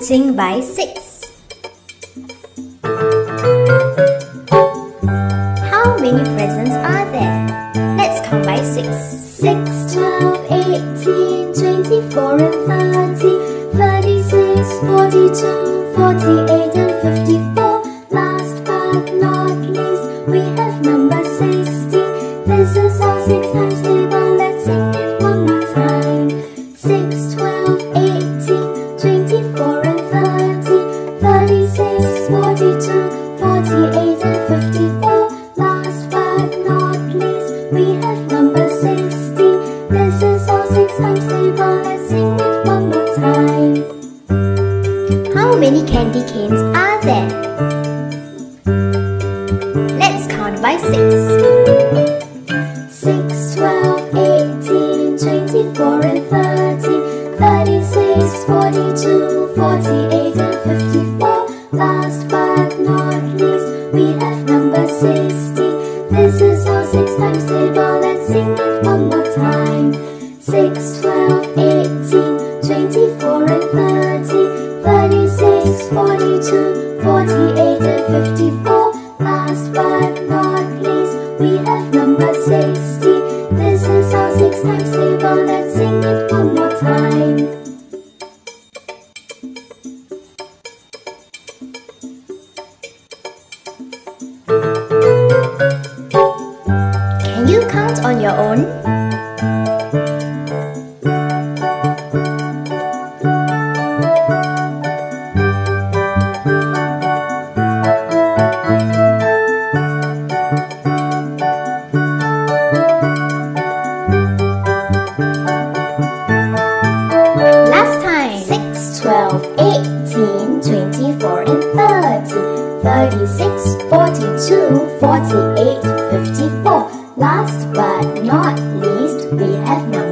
counting by 6. How many presents are there? Let's count by 6. 6, 12, 18, 24 and 30, 36, 42, 48 and 54. Last but not least, we have number 60. This is our 6 times table. Let's sing it one more time. 6, 12, 18, 24 and 30, 36, 42, 48 and 54. Last but not least, we have number 60. This is our 6 times table. Let's sing it one more time. How many candy canes are there? Let's count by 6. 6, 12, 18, 24 and 30, 36, 42, 48 and 54. Last but not least, we have number 60. This is our 6 times table. Let's sing it one more time. 6, 12, 18, 24 and 30, 36, 42, 48 and 54. Last but not least, we have number 60. This is our 6 times table. Let's sing it one more time. Can you count on your own? Last time. 6, 12, 18, 24 and 30, 36, 42, 48, 54. Last but not least, we have now